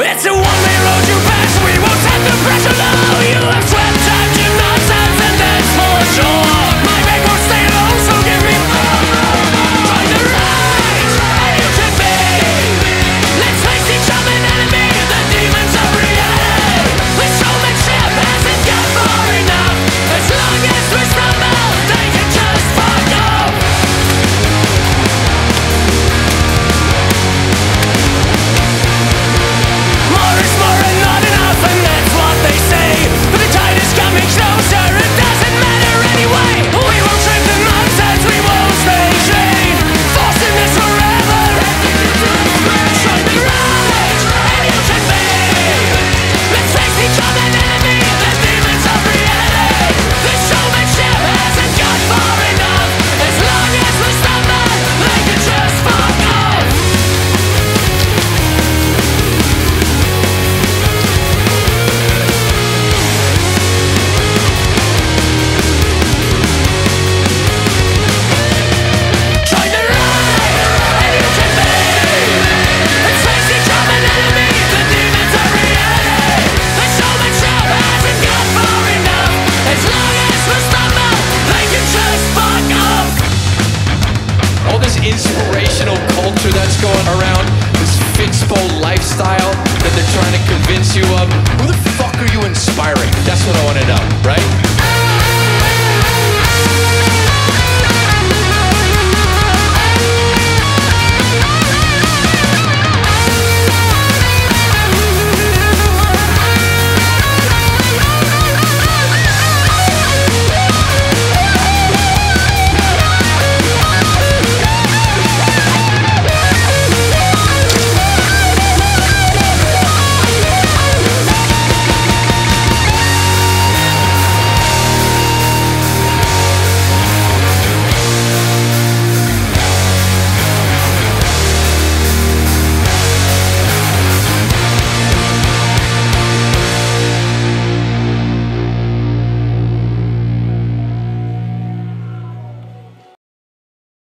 It's a one-way road you pass. We won't take the pressure now. You have swept time to nonsense, and that's for sure. My bank won't stay long, so give me more. On the right, you can be. Let's face each other, an enemy to the demons of reality. This so much shit hasn't got far enough. As long as we stumble, they can just fuck off. Inspirational culture that's going around, this fixpo lifestyle that they're trying to convince you of. Who the fuck are you inspiring? That's what I want to know, right?